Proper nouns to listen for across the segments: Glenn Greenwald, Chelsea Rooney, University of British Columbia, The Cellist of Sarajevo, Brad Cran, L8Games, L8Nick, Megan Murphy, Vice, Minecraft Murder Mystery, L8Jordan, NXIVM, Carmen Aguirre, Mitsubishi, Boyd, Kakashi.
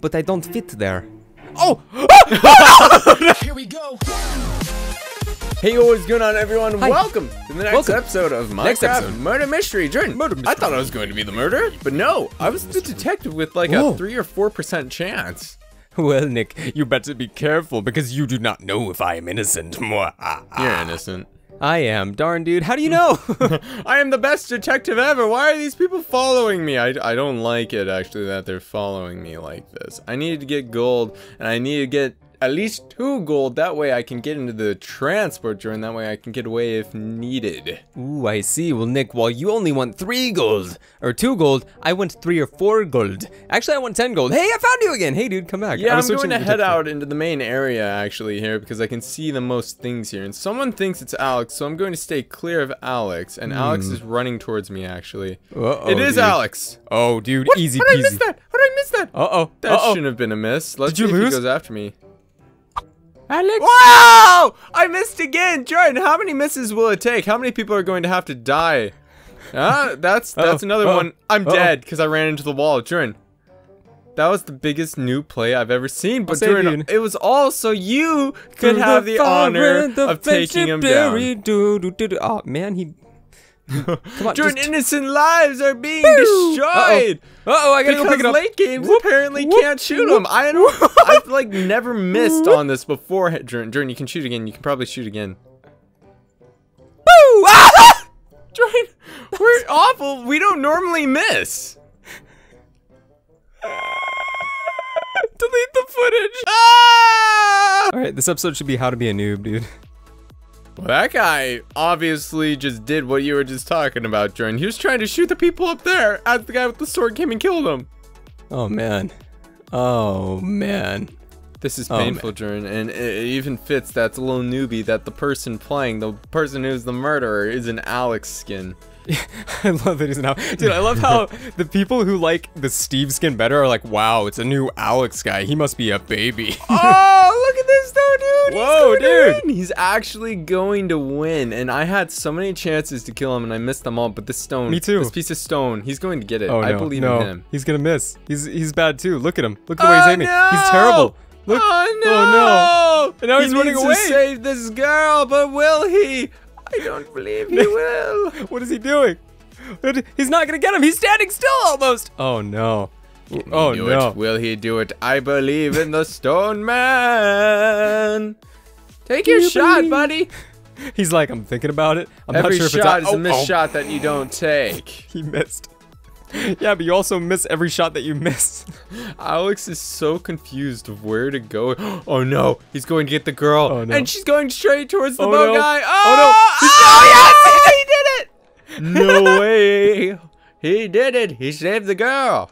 but I don't fit there. Oh! Here we go! Hey, what's going on, everyone? Hi. Welcome to the next episode of Minecraft Murder Mystery. Jordan, I thought I was going to be the murderer, but no, I was the detective with like a 3 or 4% chance. Well, Nick, you better be careful because you do not know if I am innocent. You're innocent. I am. Darn, dude. How do you know? I am the best detective ever. Why are these people following me? I don't like it, actually, that they're following me like this. I need to get gold, and I need to get at least 2 gold. That way I can get into the transport drone. That way I can get away if needed. Ooh, I see. Well, Nick, while you only want 3 gold or 2 gold, I want 3 or 4 gold. Actually, I want 10 gold. Hey, I found you again. Hey, dude, come back. Yeah, I'm going to head out into the main area actually here because I can see the most things here. And someone thinks it's Alex, so I'm going to stay clear of Alex. And Alex is running towards me actually. Uh-oh, it is dude. Alex. Oh, dude, what? Easy peasy. How did I miss that? How did I miss that? Uh-oh. That shouldn't have been a miss. Let's see if he goes after me. Alex? Wow! I missed again! Jordan, how many misses will it take? How many people are going to have to die? That's another one. I'm dead because I ran into the wall. Jordan, that was the biggest new play I've ever seen. But Jordan, it was all so you could have the honor of taking him down. Oh, man, he... Come on, Jordan, innocent lives are being destroyed. Uh-oh, I gotta go pick it up. Late games apparently can't shoot them. I've like never missed on this before. Jordan, you can shoot again. You can probably shoot again. Boo! Ah! Jordan, we're awful. We don't normally miss. Delete the footage. Ah! All right, this episode should be how to be a noob, dude. Well, that guy obviously just did what you were just talking about, Jordan. He was trying to shoot the people up there as the guy with the sword came and killed him. Oh, man. Oh, man. This is painful, Jordan, and it even fits that's a little newbie that the person playing, the person who's the murderer, is an Alex skin. I love it, isn't it? Dude, I love how the people who like the Steve skin better are like, wow, it's a new Alex guy. He must be a baby. Oh, look at this though, dude. Whoa, dude. He's actually going to win. And I had so many chances to kill him and I missed them all. But this stone, me too. This piece of stone, he's going to get it. Oh, no, I believe in him. He's going to miss. He's bad too. Look at him. Look at the way he's aiming. He's terrible. Look. Oh, no. Oh, no. And now he's running away. He needs to save this girl, but will he? I don't believe he will. What is he doing? He's not going to get him. He's standing still almost. Oh, no. Oh, no. Will he do it? I believe in the stone man. Take your shot, buddy. He's like, I'm thinking about it. I'm not sure if it's... Every shot is a missed shot that you don't take. He missed. Yeah, but you also miss every shot that you miss. Alex is so confused of where to go. Oh, no. He's going to get the girl. Oh, no. And she's going straight towards the bow guy. Oh, no. Oh, yes. He did it. No way. He did it. He saved the girl.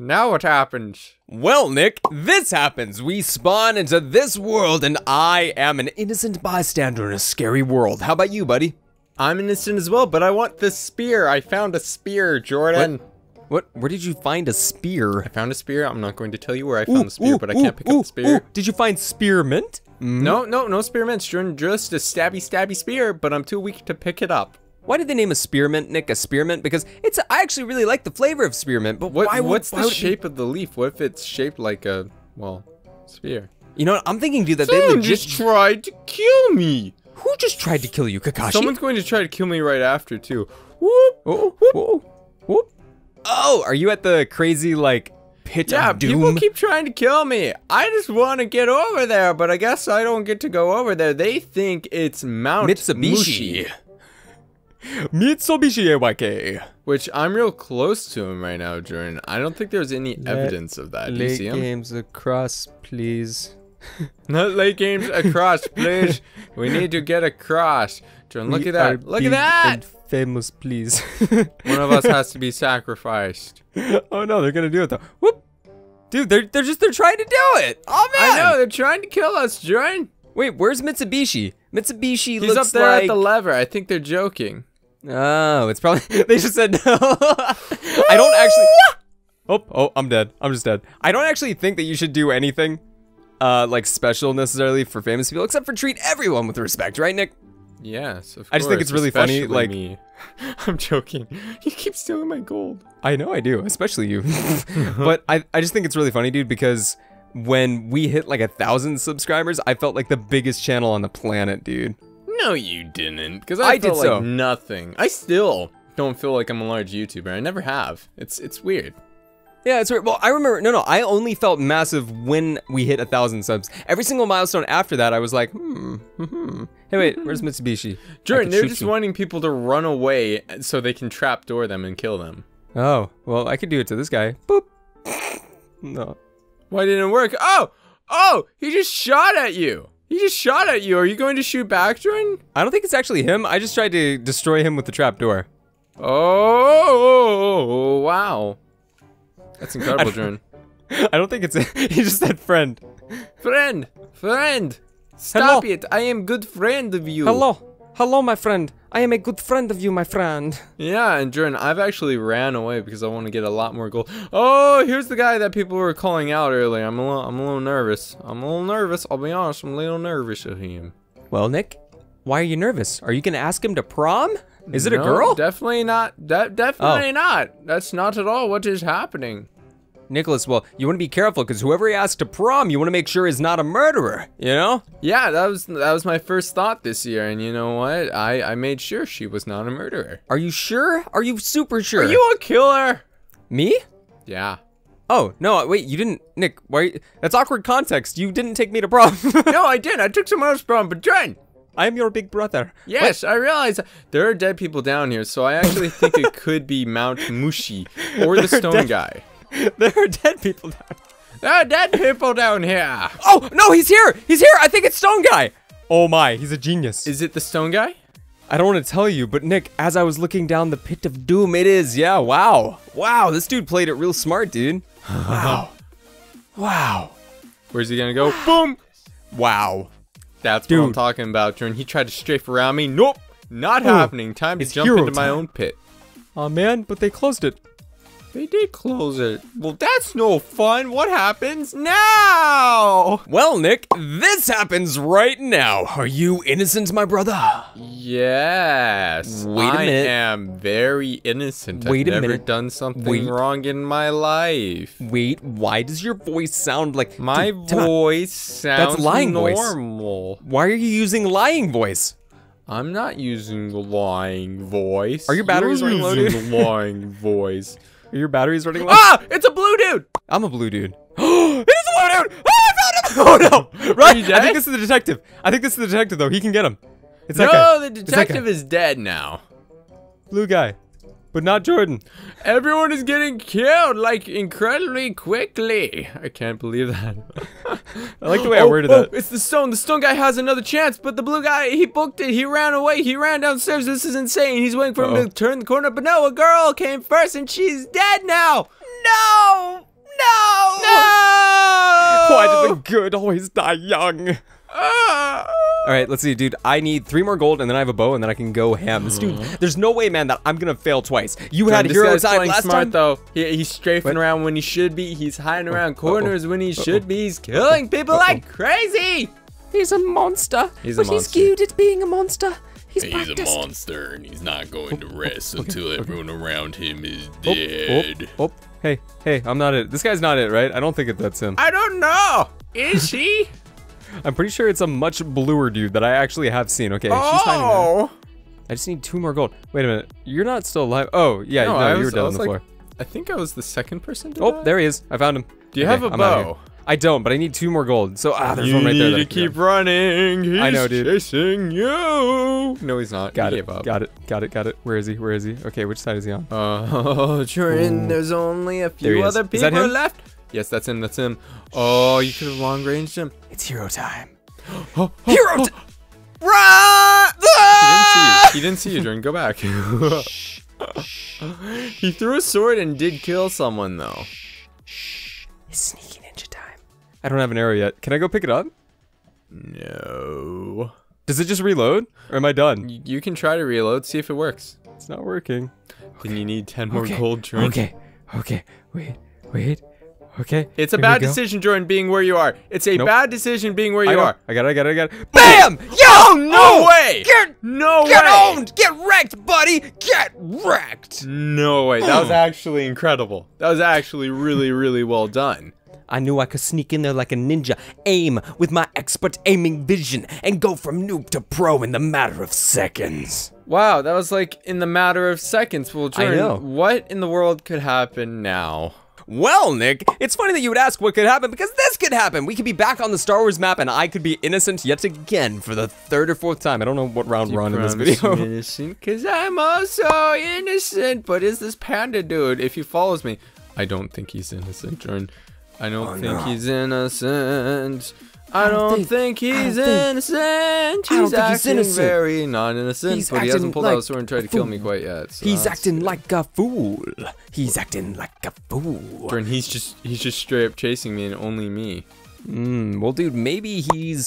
Now what happens? Well, Nick, this happens. We spawn into this world, and I am an innocent bystander in a scary world. How about you, buddy? I'm innocent as well, but I want this spear. I found a spear, Jordan. What? Where did you find a spear? I found a spear. I'm not going to tell you where I found the spear, but I can't pick up the spear. Did you find spearmint? No spearmint, Jordan. Just a stabby spear, but I'm too weak to pick it up. Why did they name a spearmint, Nick, a spearmint? Because it's I actually really like the flavor of spearmint, but what's the shape of the leaf? What if it's shaped like a, well, spear? You know what? I'm thinking, dude, that someone just tried to kill me. Who just tried to kill you, Kakashi? Someone's going to try to kill me right after, too. Whoop, whoop, whoop, whoop. Oh, are you at the crazy, like, pit of doom? Yeah, people keep trying to kill me. I just want to get over there, but I guess I don't get to go over there. They think it's Mount Mitsubishi. Mitsubishi AYK. Which I'm real close to him right now, Jordan. I don't think there's any evidence of that. Do you see him? Late games across, please. Not late games across, please. We need to get across. Jordan, look at that. Look at that. Famous, please. One of us has to be sacrificed. Oh no, they're gonna do it though. Whoop, dude, they're trying to do it. Oh man, I know they're trying to kill us, Jordan. Wait, where's Mitsubishi? Mitsubishi looks up there at the lever. I think they're joking. Oh, it's probably they just said no. I don't actually. Oh, I'm dead. I'm just dead. I don't actually think that you should do anything. Like special necessarily for famous people, except for treat everyone with respect, right, Nick? Yes, of course. I just think it's really funny. Like, me. I'm joking. You keep stealing my gold. I know I do, especially you. But I just think it's really funny, dude, because when we hit like 1,000 subscribers, I felt like the biggest channel on the planet, dude. No, you didn't, because I felt did so. Like nothing. I still don't feel like I'm a large YouTuber. I never have. It's weird. Yeah, it's weird. Well, I remember. No, I only felt massive when we hit 1,000 subs. Every single milestone after that, I was like, Hey, wait, where's Mitsubishi? Jordan, they're just wanting people to run away so they can trapdoor them and kill them. Oh, well, I could do it to this guy. Boop. No. Why didn't it work? Oh, he just shot at you. He just shot at you. Are you going to shoot back, Jordan? I don't think it's actually him. I just tried to destroy him with the trapdoor. Oh, wow. That's incredible, Jordan. I don't think it's... He just said friend. Friend. Stop it. I am good friend of you. Hello, my friend. I am a good friend of you, my friend. Yeah, and Jordan, I've actually ran away because I want to get a lot more gold. Oh, here's the guy that people were calling out earlier. I'm a little nervous. I'll be honest. I'm a little nervous of him. Well, Nick, why are you nervous? Are you going to ask him to prom? Is it a girl? Definitely not. Definitely not. That's not at all what is happening. Nicholas, well, you want to be careful because whoever he asks to prom, you want to make sure is not a murderer, you know? Yeah, that was my first thought this year, and you know what? I made sure she was not a murderer. Are you sure? Are you super sure? Are you a killer? Me? Yeah. Oh, no, wait, you didn't, Nick, why? That's awkward context. You didn't take me to prom. No, I did. I took someone else's prom, but Jordan, I'm your big brother. Yes, what? I realize there are dead people down here, so I actually think it could be Mount Mushi or the stone guy. There are dead people down here. There are dead people down here. Oh, no, he's here. He's here. I think it's stone guy. Oh, my. He's a genius. Is it the stone guy? I don't want to tell you, but Nick, as I was looking down the pit of doom, it is. Yeah, wow. Wow, this dude played it real smart, dude. Wow. Wow. Where's he going to go? Boom. Wow. That's dude. What I'm talking about, Jordan. He tried to strafe around me. Nope. Not happening. Time to jump into my own pit. Oh, man, but they closed it. They did close it. Well, that's no fun. What happens now? Well, Nick, this happens right now. Are you innocent, my brother? Yes. Wait a minute. I am very innocent. I've never done something wrong in my life. Wait, why does your voice sound like... My voice sounds normal. Why are you using lying voice? I'm not using lying voice. Are your batteries running low, dude? Using lying voice. Are your batteries running low? Ah! It's a blue dude! I'm a blue dude. It is a blue dude! Oh, I found him! Oh, no! Right? I think this is the detective. I think this is the detective, though. He can get him. It's that guy. No, the detective is dead now. Blue guy. But not Jordan. Everyone is getting killed, like, incredibly quickly. I can't believe that. I like the way I worded that. It's the stone. The stone guy has another chance, but the blue guy, he booked it. He ran away. He ran downstairs. This is insane. He's waiting for him to turn the corner, but no, a girl came first, and she's dead now. No! No! No! Why do the good always die young? All right, let's see, dude. I need 3 more gold, and then I have a bow, and then I can go ham. This dude, there's no way, man, that I'm gonna fail twice. You had hero's eye last time, though. He's strafing around when he should be. He's hiding around corners when he should be. He's killing people like crazy. He's a monster. He's good at being a monster. He's a monster, and he's not going to rest until everyone around him is dead. Hey, I'm not it. This guy's not it, right? I don't think that's him. I don't know. Is he? I'm pretty sure it's a much bluer dude that I actually have seen. Okay, she's hiding there. I just need 2 more gold. Wait a minute. You're not still alive. Oh, yeah. No, you were dead on the floor. I think I was the second person to die. There he is. I found him. Do you have a bow? I don't, but I need 2 more gold. So, there's one right there. You need to keep running. He's chasing you. No, he's not. Got it. Where is he? Okay, which side is he on? Oh, Jordan, there's only a few other people left. Yes, that's him. Oh, you could have long-ranged him. It's hero time. Hero time! He didn't see you, Jordan. Go back. He threw a sword and did kill someone, though. It's sneaky ninja time. I don't have an arrow yet. Can I go pick it up? No. Does it just reload? Or am I done? You can try to reload. See if it works. It's not working. Then you need 10 more gold, Jordan. Okay. Wait. Okay. It's a bad decision, Jordan, being where you are. It's a bad decision being where you are. I got it. BAM! Yo! No way! Get owned! Get wrecked, buddy! Get wrecked! No way. That was actually incredible. That was actually really, really well done. I knew I could sneak in there like a ninja, aim with my expert aiming vision, and go from noob to pro in the matter of seconds. Wow, that was like in the matter of seconds. Well, Jordan, I know. What in the world could happen now? Well, Nick, it's funny that you would ask what could happen, because this could happen. We could be back on the Star Wars map, and I could be innocent yet again for the third or fourth time. I don't know what round we're on in this video. Innocent, because I'm also innocent. But is this panda dude, if he follows me? I don't think he's innocent, Jordan. I don't think he's innocent. I don't think he's innocent. He's acting very non-innocent, but he hasn't pulled out a sword and tried to kill me quite yet. So he's acting like a fool. He's acting like a fool. Jordan, he's just straight up chasing me and only me. Well, dude, maybe he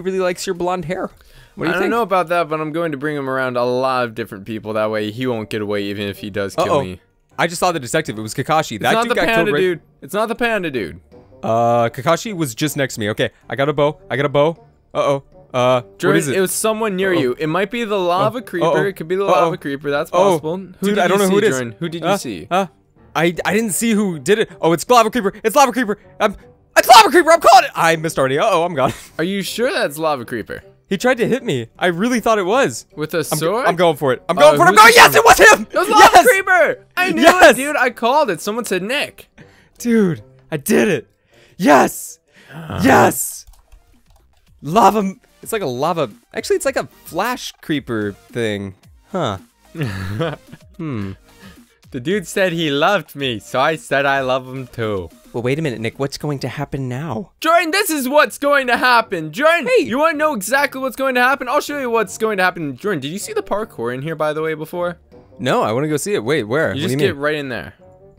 really likes your blonde hair. What do you think? I don't know about that, but I'm going to bring him around a lot of different people. That way, he won't get away, even if he does kill me. I just saw the detective. It was Kakashi. It's not the panda dude. It's not the panda dude. Kakashi was just next to me. Okay, I got a bow. Jordan, what is it? It was someone near you. It might be the lava creeper. It could be the lava creeper. That's possible. Dude, I don't know who it is. Jordan? Who did you see? I didn't see who did it. Oh, it's lava creeper. It's lava creeper. It's lava creeper. I'm calling it. I missed already. I'm gone. Are you sure that's lava creeper? He tried to hit me. I really thought it was. With a sword? I'm going for it. I'm going for it. I'm going. Yes, it was him. It was Lava Creeper. I knew it, dude. I called it. Someone said Nick. Dude, I did it. Yes. Yes. Lava. It's like a lava. Actually, it's like a flash creeper thing. Huh. The dude said he loved me, so I said I love him too. Well, wait a minute, Nick. What's going to happen now? Jordan, this is what's going to happen. Jordan, hey, you want to know exactly what's going to happen? I'll show you what's going to happen. Jordan, did you see the parkour in here, by the way, before? No, I want to go see it. Wait, where? You just get right in there.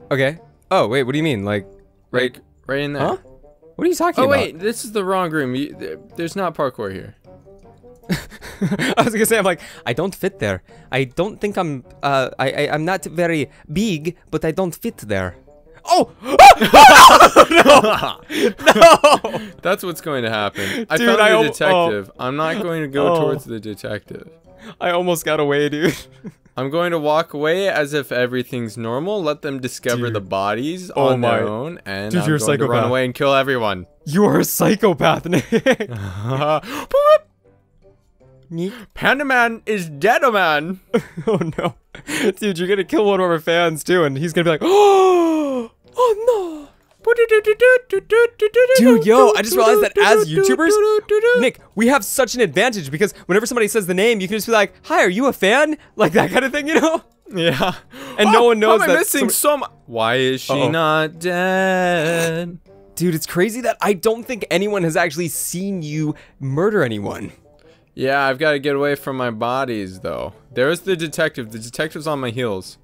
Okay. Oh, wait, what do you mean? Like, right in there. Huh? What are you talking about? Oh, wait, this is the wrong room. There's not parkour here. I was gonna say, I'm like, I don't fit there. I don't think I'm, I'm not very big, but I don't fit there. Oh! No! No! That's what's going to happen. I found the detective. I'm not going to go towards the detective. I almost got away, dude. I'm going to walk away as if everything's normal. Let them discover the bodies on their own, and I'm going to run away and kill everyone. You are a psychopath, Nick. Panda Man is dead, man. Oh no, dude, you're gonna kill one of our fans too, and he's gonna be like, oh no, dude, yo, I just realized that as YouTubers, Nick, we have such an advantage because whenever somebody says the name, you can just be like, hi, are you a fan? Like that kind of thing, you know? Yeah. And no one knows. How am I missing some? Why is she not dead? Dude, it's crazy that I don't think anyone has actually seen you murder anyone. Yeah, I've got to get away from my bodies, though. There's the detective. The detective's on my heels.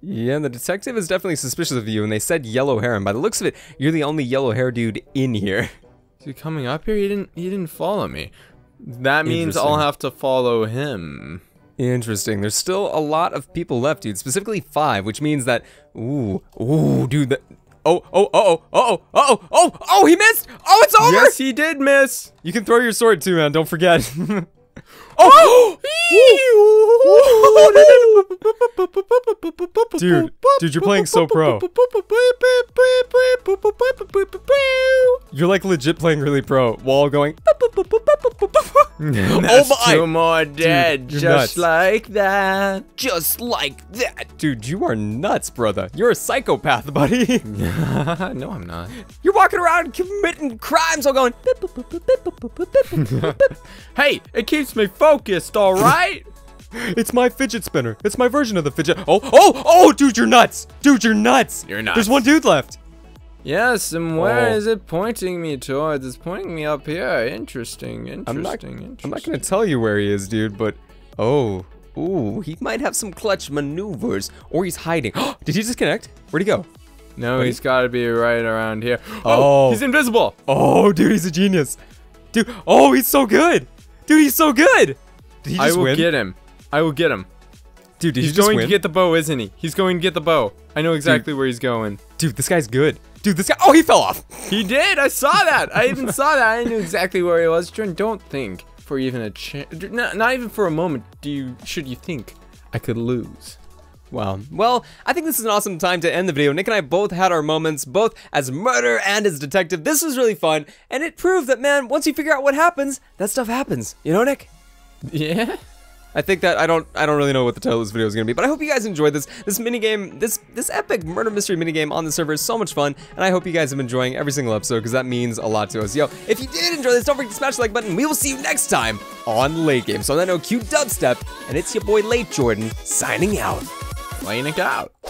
Yeah, the detective is definitely suspicious of you, and they said yellow hair, and by the looks of it, you're the only yellow hair dude in here. Is he coming up here? He didn't follow me. That means I'll have to follow him. Interesting. There's still a lot of people left, dude. Specifically 5, which means that... Ooh, dude, that... Oh, he missed! Oh, it's over! Yes, he did miss! You can throw your sword too, man, don't forget. Dude, you're playing so pro. You're like legit playing really pro, while going... That's two more dead, dude, just like that. Just like that. Dude, you are nuts, brother. You're a psychopath, buddy. No, I'm not. You're walking around committing crimes while going... Hey, it keeps me focused, all right? It's my fidget spinner. It's my version of the fidget. Oh, dude, you're nuts. Dude, you're nuts. You're nuts. There's one dude left. Yes, and where is it pointing me towards? It's pointing me up here. Interesting. I'm not going to tell you where he is, dude, but... Ooh, he might have some clutch maneuvers, or he's hiding. Did he disconnect? Where'd he go? No, he's got to be right around here. Oh, he's invisible. Oh, dude, he's a genius. Dude, he's so good. Dude, he's so good. Did he just win? I will get him. Dude, he's going to get the bow, isn't he? He's going to get the bow. I know exactly where he's going. Dude, this guy's good. Dude, this guy. Oh, he fell off. He did. I saw that. I even saw that. I knew exactly where he was. Jordan, don't think for even a chance. Not even for a moment. Should you think I could lose? Wow. Well, I think this is an awesome time to end the video. Nick and I both had our moments, both as murderer and as detective. This was really fun, and it proved that, man, once you figure out what happens, that stuff happens. You know, Nick? Yeah? I think that I don't really know what the title of this video is gonna be, but I hope you guys enjoyed this minigame, this epic murder mystery minigame on the server is so much fun, and I hope you guys have been enjoying every single episode because that means a lot to us. Yo, if you did enjoy this, don't forget to smash the like button. We will see you next time on L8Games. So on that note, cue dubstep, and it's your boy L8Jordan signing out. Playing it out.